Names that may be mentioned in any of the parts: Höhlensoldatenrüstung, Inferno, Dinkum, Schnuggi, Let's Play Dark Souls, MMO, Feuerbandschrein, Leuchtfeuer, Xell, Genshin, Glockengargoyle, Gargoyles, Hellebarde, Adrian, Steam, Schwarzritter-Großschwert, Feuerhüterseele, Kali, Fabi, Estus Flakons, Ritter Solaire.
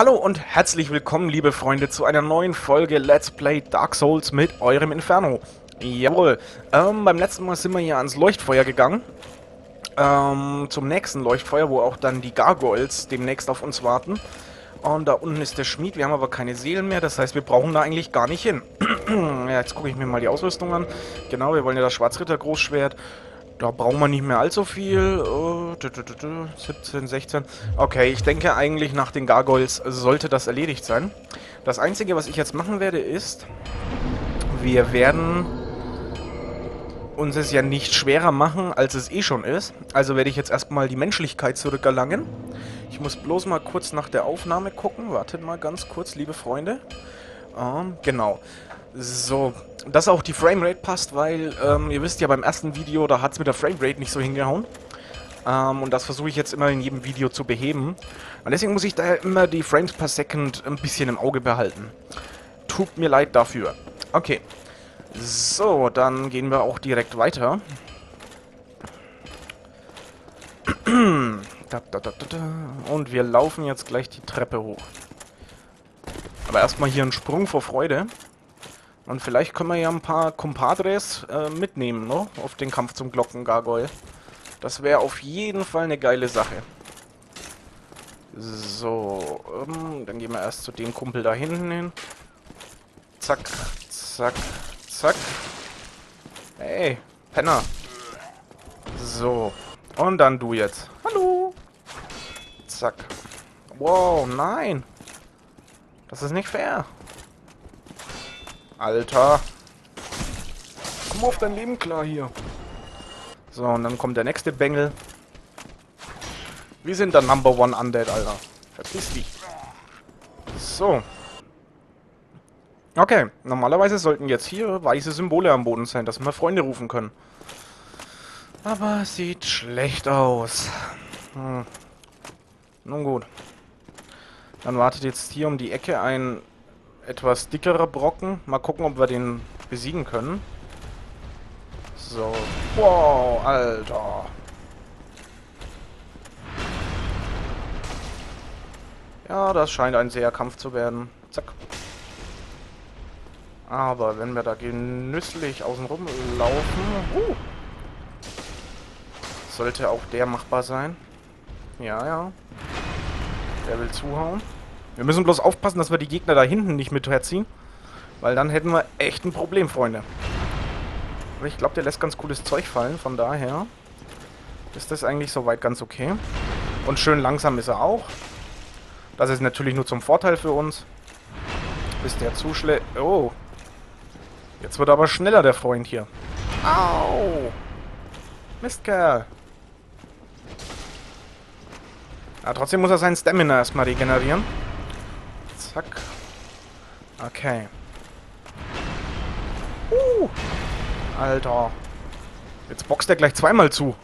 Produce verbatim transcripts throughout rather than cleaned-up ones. Hallo und herzlich willkommen, liebe Freunde, zu einer neuen Folge Let's Play Dark Souls mit eurem Inferno. Jawohl, ähm, beim letzten Mal sind wir hier ans Leuchtfeuer gegangen. Ähm, zum nächsten Leuchtfeuer, wo auch dann die Gargoyles demnächst auf uns warten. Und da unten ist der Schmied, wir haben aber keine Seelen mehr, das heißt, wir brauchen da eigentlich gar nicht hin. Jetzt gucke ich mir mal die Ausrüstung an. Genau, wir wollen ja das Schwarzritter-Großschwert. Da brauchen wir nicht mehr allzu viel. Oh, siebzehn, sechzehn. Okay, ich denke eigentlich nach den Gargoyles sollte das erledigt sein. Das Einzige, was ich jetzt machen werde, ist, wir werden uns es ja nicht schwerer machen, als es eh schon ist. Also werde ich jetzt erstmal die Menschlichkeit zurückerlangen. Ich muss bloß mal kurz nach der Aufnahme gucken. Wartet mal ganz kurz, liebe Freunde. Ähm, genau. So, dass auch die Framerate passt, weil, ähm, ihr wisst ja, beim ersten Video, da hat es mit der Framerate nicht so hingehauen. Ähm, und das versuche ich jetzt immer in jedem Video zu beheben. Und deswegen muss ich da immer die Frames per Second ein bisschen im Auge behalten. Tut mir leid dafür. Okay. So, dann gehen wir auch direkt weiter. Und wir laufen jetzt gleich die Treppe hoch. Aber erstmal hier einen Sprung vor Freude. Und vielleicht können wir ja ein paar Compadres äh, mitnehmen, ne? Auf den Kampf zum Glockengargoyle. Das wäre auf jeden Fall eine geile Sache. So, ähm, dann gehen wir erst zu dem Kumpel da hinten hin. Zack, zack, zack. Hey, Penner. So, und dann du jetzt. Hallo. Zack. Wow, nein. Das ist nicht fair. Alter. Komm auf dein Leben klar hier. So, und dann kommt der nächste Bengel. Wir sind der Number One Undead, Alter. Verpiss dich. So. Okay, normalerweise sollten jetzt hier weiße Symbole am Boden sein, dass wir Freunde rufen können. Aber sieht schlecht aus. Hm. Nun gut. Dann wartet jetzt hier um die Ecke ein etwas dickerer Brocken. Mal gucken, ob wir den besiegen können. So. Wow, Alter. Ja, das scheint ein zäher Kampf zu werden. Zack. Aber wenn wir da genüsslich außenrum laufen... Uh, sollte auch der machbar sein. Ja, ja. Der will zuhauen. Wir müssen bloß aufpassen, dass wir die Gegner da hinten nicht mit herziehen. Weil dann hätten wir echt ein Problem, Freunde. Aber ich glaube, der lässt ganz cooles Zeug fallen. Von daher ist das eigentlich soweit ganz okay. Und schön langsam ist er auch. Das ist natürlich nur zum Vorteil für uns. Bis der zuschlägt. Oh. Jetzt wird er aber schneller, der Freund hier. Au. Mistkerl. Aber trotzdem muss er seinen Stamina erstmal regenerieren. Zack. Okay. Uh. Alter. Jetzt boxt er gleich zweimal zu.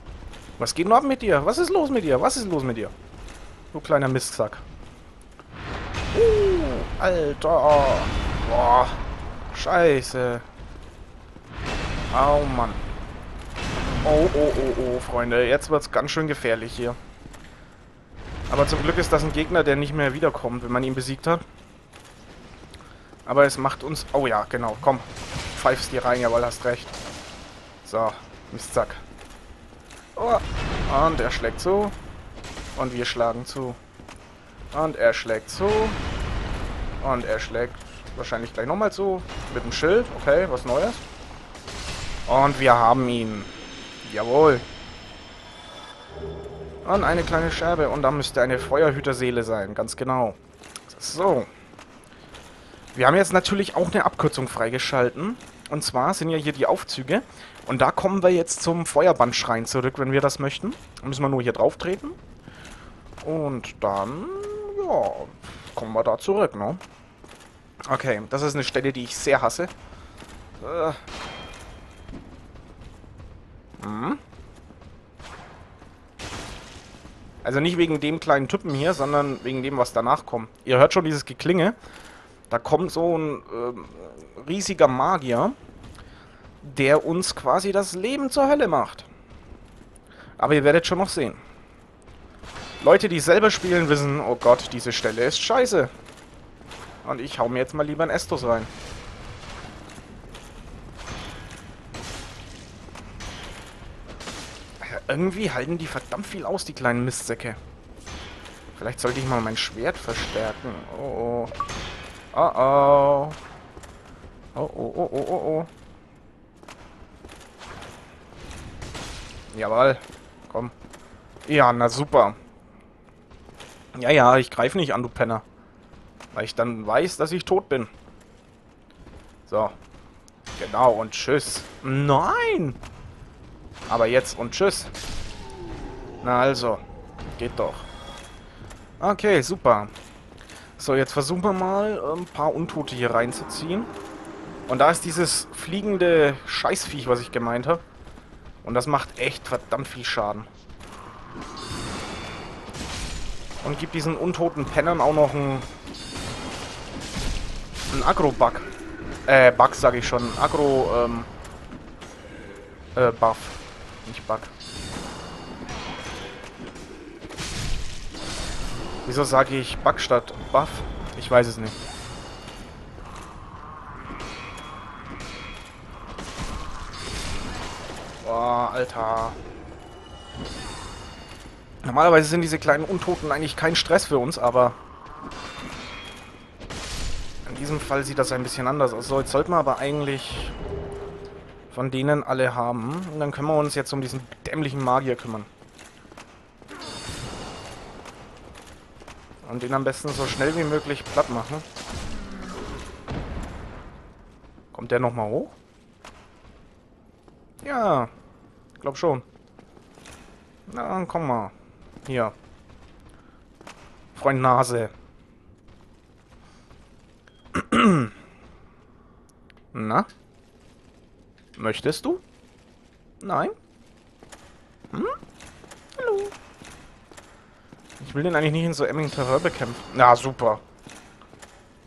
Was geht denn ab mit dir? Was ist los mit dir? Was ist los mit dir? Du kleiner Mistsack. Uh. Alter. Boah. Scheiße. Oh Mann. Oh, oh, oh, oh, Freunde. Jetzt wird's ganz schön gefährlich hier. Aber zum Glück ist das ein Gegner, der nicht mehr wiederkommt, wenn man ihn besiegt hat. Aber es macht uns... Oh ja, genau, komm. Pfeifst dir rein, jawohl, hast recht. So, Mistzack. Oh. Und er schlägt zu. Und wir schlagen zu. Und er schlägt zu. Und er schlägt wahrscheinlich gleich nochmal zu. Mit dem Schild, okay, was Neues. Und wir haben ihn. Jawohl. Und eine kleine Scherbe. Und da müsste eine Feuerhüterseele sein. Ganz genau. So. Wir haben jetzt natürlich auch eine Abkürzung freigeschalten. Und zwar sind ja hier die Aufzüge. Und da kommen wir jetzt zum Feuerbandschrein zurück, wenn wir das möchten. Da müssen wir nur hier drauf treten. Und dann, ja, kommen wir da zurück, ne? Okay, das ist eine Stelle, die ich sehr hasse. Äh. Hm? Also nicht wegen dem kleinen Typen hier, sondern wegen dem, was danach kommt. Ihr hört schon dieses Geklinge. Da kommt so ein äh, riesiger Magier, der uns quasi das Leben zur Hölle macht. Aber ihr werdet schon noch sehen. Leute, die selber spielen, wissen, oh Gott, diese Stelle ist scheiße. Und ich hau mir jetzt mal lieber einen Estus rein. Ja, irgendwie halten die verdammt viel aus, die kleinen Mistsäcke. Vielleicht sollte ich mal mein Schwert verstärken. Oh oh. Oh oh. Oh oh oh oh oh oh. Jawohl. Komm. Ja, na super. Ja, ja, ich greife nicht an, du Penner. Weil ich dann weiß, dass ich tot bin. So. Genau, und tschüss. Nein! Aber jetzt und tschüss. Na also. Geht doch. Okay, super. So, jetzt versuchen wir mal, ein paar Untote hier reinzuziehen. Und da ist dieses fliegende Scheißviech, was ich gemeint habe. Und das macht echt verdammt viel Schaden. Und gibt diesen untoten Pennern auch noch einen... Ein Agro-Bug. Äh, Bug sage ich schon. Agro, ähm... Äh, Buff. Nicht Bug. Wieso sage ich Bug statt Buff? Ich weiß es nicht. Boah, Alter. Normalerweise sind diese kleinen Untoten eigentlich kein Stress für uns, aber... In diesem Fall sieht das ein bisschen anders aus. So, jetzt sollten wir aber eigentlich von denen alle haben. Und dann können wir uns jetzt um diesen dämlichen Magier kümmern. Und den am besten so schnell wie möglich platt machen. Kommt der nochmal hoch? Ja, glaub schon. Na, dann komm mal. Hier. Freund Nase. Na? Möchtest du? Nein? Hm? Hallo? Ich will den eigentlich nicht in so emmigem Terrain bekämpfen. Na, super.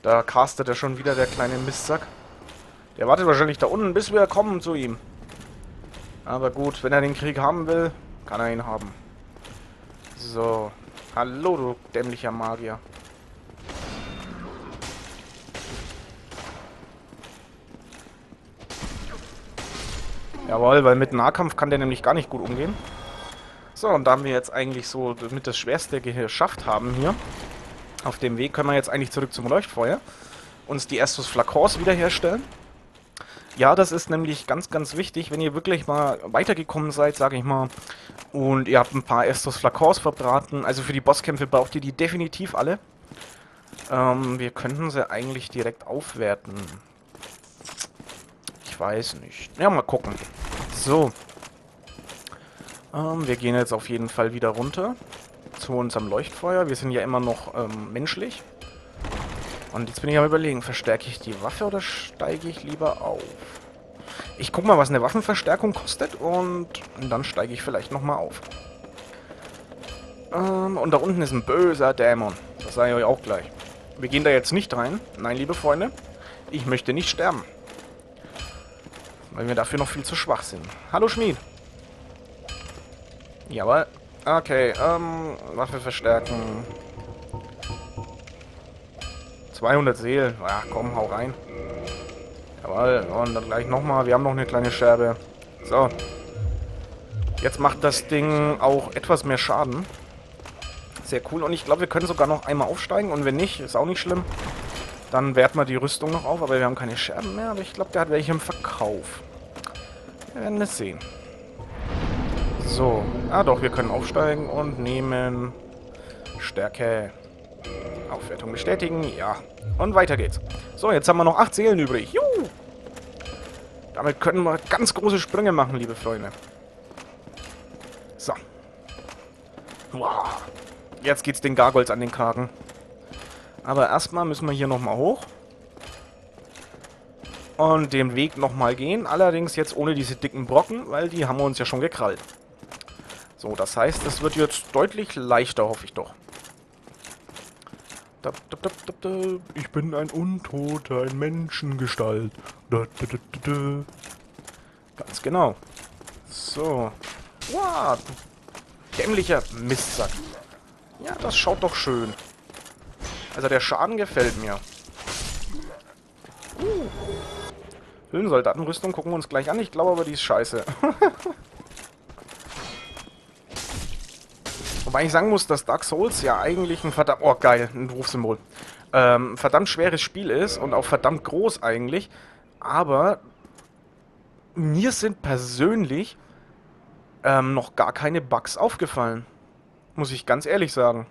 Da castet er schon wieder, der kleine Mistsack. Der wartet wahrscheinlich da unten, bis wir kommen zu ihm. Aber gut, wenn er den Krieg haben will, kann er ihn haben. So. Hallo, du dämlicher Magier. Jawohl, weil mit Nahkampf kann der nämlich gar nicht gut umgehen. So, und da haben wir jetzt eigentlich so mit das Schwerste geschafft haben hier. Auf dem Weg können wir jetzt eigentlich zurück zum Leuchtfeuer. Uns die Estus Flakons wiederherstellen. Ja, das ist nämlich ganz, ganz wichtig, wenn ihr wirklich mal weitergekommen seid, sage ich mal. Und ihr habt ein paar Estus Flakons verbraten. Also für die Bosskämpfe braucht ihr die definitiv alle. Ähm, wir könnten sie eigentlich direkt aufwerten. Ich weiß nicht. Ja, mal gucken. So. Ähm, wir gehen jetzt auf jeden Fall wieder runter zu unserem Leuchtfeuer. Wir sind ja immer noch ähm, menschlich. Und jetzt bin ich am Überlegen, verstärke ich die Waffe oder steige ich lieber auf? Ich guck mal, was eine Waffenverstärkung kostet und dann steige ich vielleicht nochmal auf. Ähm, und da unten ist ein böser Dämon. Das sage ich euch auch gleich. Wir gehen da jetzt nicht rein. Nein, liebe Freunde, ich möchte nicht sterben. Weil wir dafür noch viel zu schwach sind. Hallo Schmied. Jawohl. Okay, ähm, Waffe verstärken. zweihundert Seelen. Ach komm, hau rein. Jawohl. Und dann gleich nochmal. Wir haben noch eine kleine Scherbe. So. Jetzt macht das Ding auch etwas mehr Schaden. Sehr cool. Und ich glaube, wir können sogar noch einmal aufsteigen. Und wenn nicht, ist auch nicht schlimm. Dann werten wir die Rüstung noch auf, aber wir haben keine Scherben mehr. Aber ich glaube, der hat welche im Verkauf. Wir werden es sehen. So. Ah doch, wir können aufsteigen und nehmen Stärke. Aufwertung bestätigen. Ja. Und weiter geht's. So, jetzt haben wir noch acht Seelen übrig. Juhu! Damit können wir ganz große Sprünge machen, liebe Freunde. So. Wow. Jetzt geht's den Gargoyles an den Kragen. Aber erstmal müssen wir hier nochmal hoch. Und den Weg nochmal gehen. Allerdings jetzt ohne diese dicken Brocken, weil die haben wir uns ja schon gekrallt. So, das heißt, es wird jetzt deutlich leichter, hoffe ich doch. Ich bin ein Untoter in Menschengestalt. Ganz genau. So. Wow, dämlicher Mistsack. Ja, das schaut doch schön. Also der Schaden gefällt mir. Uh. Höhlensoldatenrüstung gucken wir uns gleich an. Ich glaube aber, die ist scheiße. Wobei ich sagen muss, dass Dark Souls ja eigentlich ein verdammt... Oh, geil, ein Rufsymbol. Ähm, verdammt schweres Spiel ist und auch verdammt groß eigentlich. Aber mir sind persönlich ähm, noch gar keine Bugs aufgefallen. Muss ich ganz ehrlich sagen.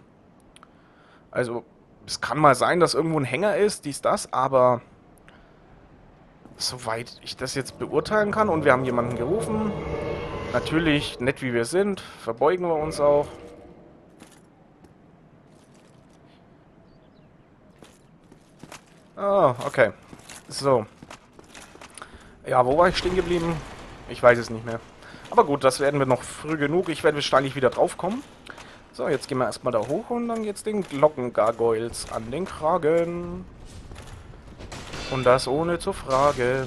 Also, es kann mal sein, dass irgendwo ein Hänger ist, dies, das, aber... Soweit ich das jetzt beurteilen kann. Und wir haben jemanden gerufen. Natürlich, nett wie wir sind, verbeugen wir uns auch. Ah, okay. So. Ja, wo war ich stehen geblieben? Ich weiß es nicht mehr. Aber gut, das werden wir noch früh genug. Ich werde wahrscheinlich wieder draufkommen. So, jetzt gehen wir erstmal da hoch und dann geht's den Glockengargoyles an den Kragen. Und das ohne zu fragen.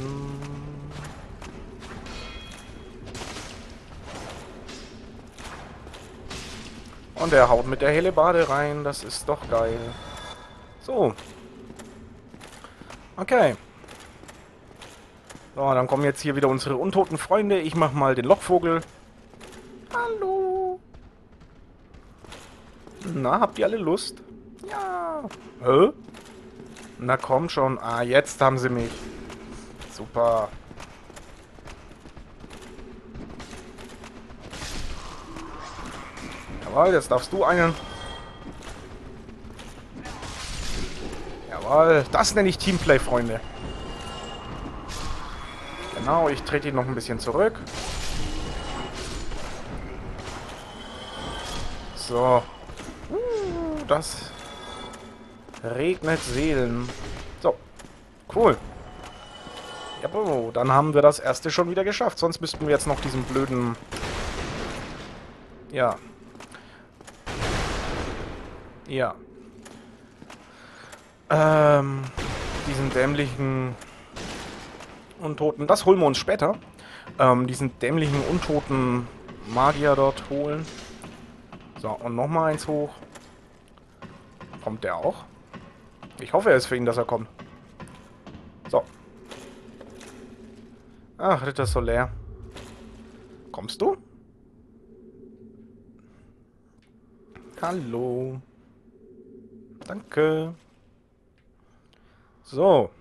Und er haut mit der Hellebarde rein. Das ist doch geil. So. Okay. So, dann kommen jetzt hier wieder unsere untoten Freunde. Ich mach mal den Lockvogel. Hallo. Na, habt ihr alle Lust? Ja. Hä? Na komm schon. Ah, jetzt haben sie mich. Super. Jawohl, jetzt darfst du einen. Jawohl, das nenne ich Teamplay, Freunde. Genau, ich trete ihn noch ein bisschen zurück. So. Uh, das... regnet Seelen. So, cool. Jawohl, dann haben wir das erste schon wieder geschafft. Sonst müssten wir jetzt noch diesen blöden... Ja. Ja. Ähm, diesen dämlichen Untoten... Das holen wir uns später. Ähm, diesen dämlichen untoten Magier dort holen. So, und nochmal eins hoch. Kommt der auch? Ich hoffe es für ihn, dass er kommt. So. Ach, Ritter Solaire. Kommst du? Hallo. Danke. So.